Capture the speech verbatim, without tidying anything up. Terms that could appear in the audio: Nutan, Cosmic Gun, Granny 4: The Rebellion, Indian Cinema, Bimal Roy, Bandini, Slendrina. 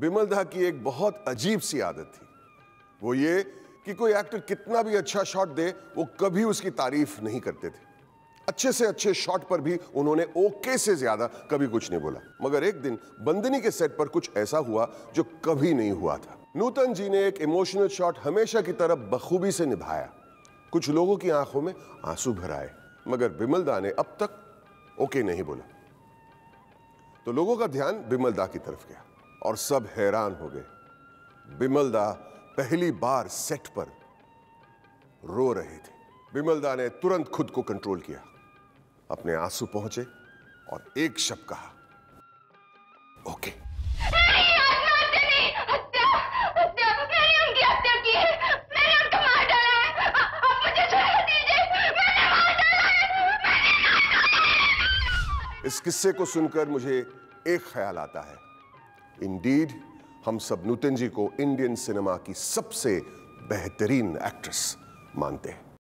बिमल दा की एक बहुत अजीब सी आदत थी, वो ये कि कोई एक्टर कितना भी अच्छा शॉट दे वो कभी उसकी तारीफ नहीं करते थे। अच्छे से अच्छे शॉट पर भी उन्होंने ओके से ज्यादा कभी कुछ नहीं बोला। मगर एक दिन बंदिनी के सेट पर कुछ ऐसा हुआ जो कभी नहीं हुआ था। नूतन जी ने एक इमोशनल शॉट हमेशा की तरह बखूबी से निभाया। कुछ लोगों की आंखों में आंसू भर आए, मगर बिमल दा ने अब तक ओके नहीं बोला। तो लोगों का ध्यान बिमल दा की तरफ गया और सब हैरान हो गए। बिमल दा पहली बार सेट पर रो रहे थे। बिमल दा ने तुरंत खुद को कंट्रोल किया, अपने आंसू पहुंचे और एक शब्द कहा, ओके। इस किस्से को सुनकर मुझे एक ख्याल आता है, इंडीड हम सब नूतन जी को इंडियन सिनेमा की सबसे बेहतरीन एक्ट्रेस मानते हैं।